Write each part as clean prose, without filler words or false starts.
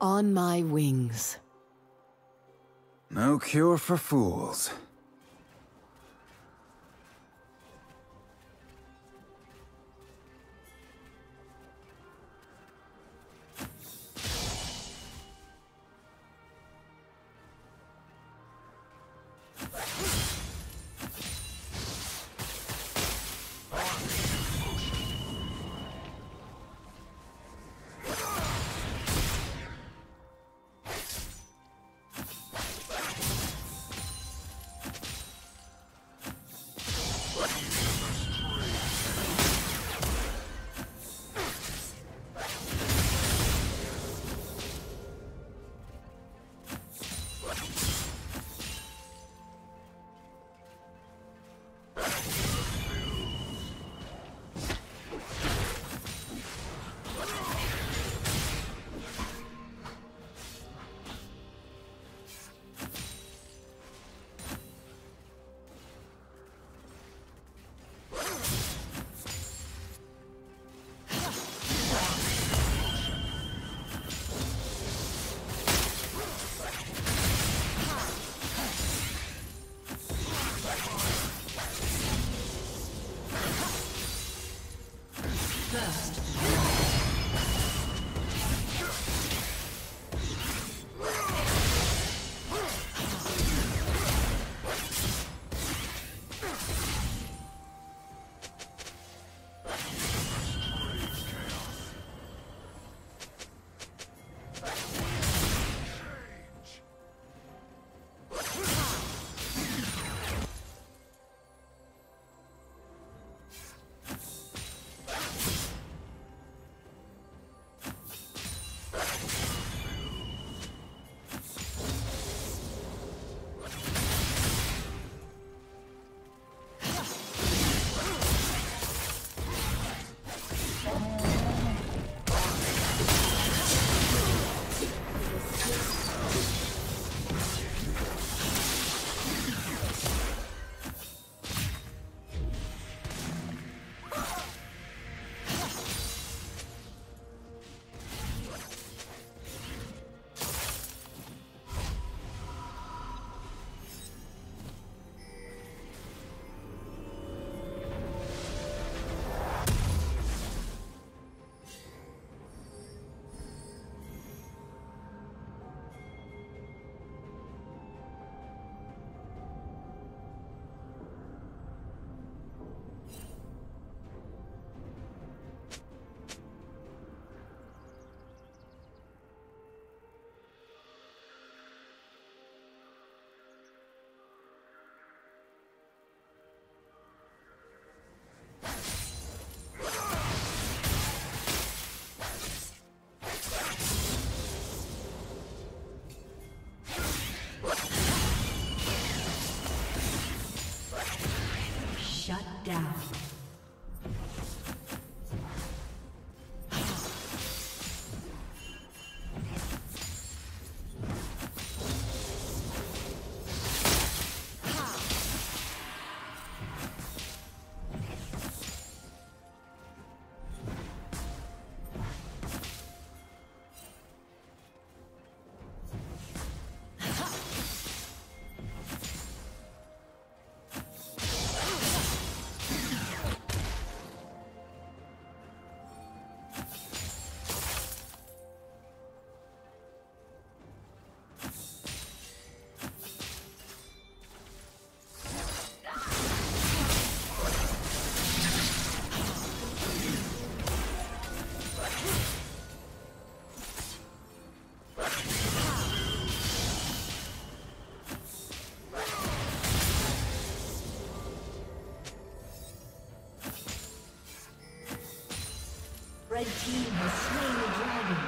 On my wings. No cure for fools. Red team has slain the dragon.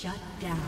Shut down.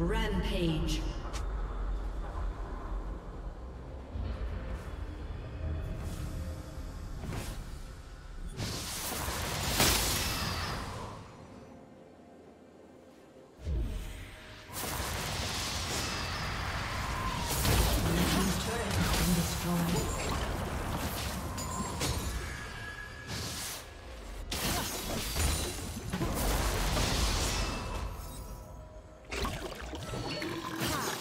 Rampage. Ha!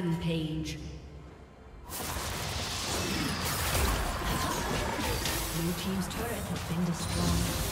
Rampage. Blue team's turret has been destroyed.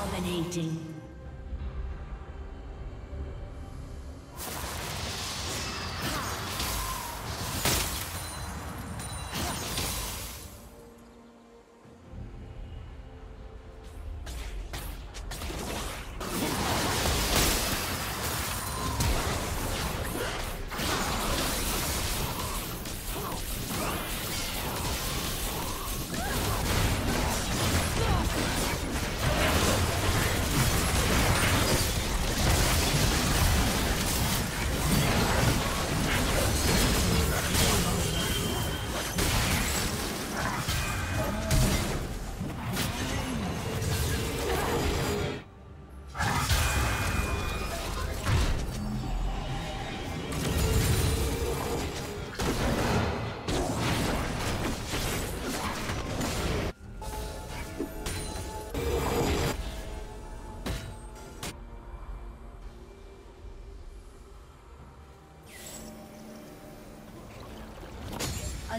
Dominating. The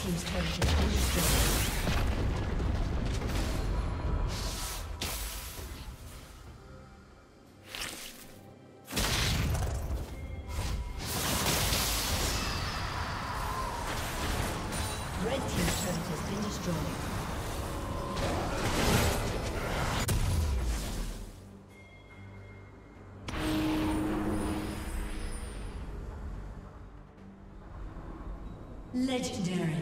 Team's turret has been destroyed. Red team's turret has been destroyed. Legendary.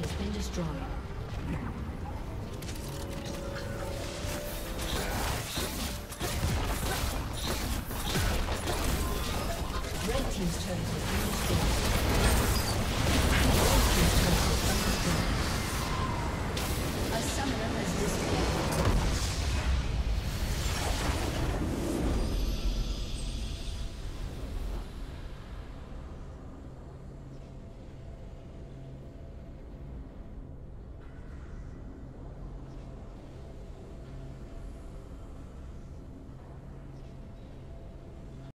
has been destroyed.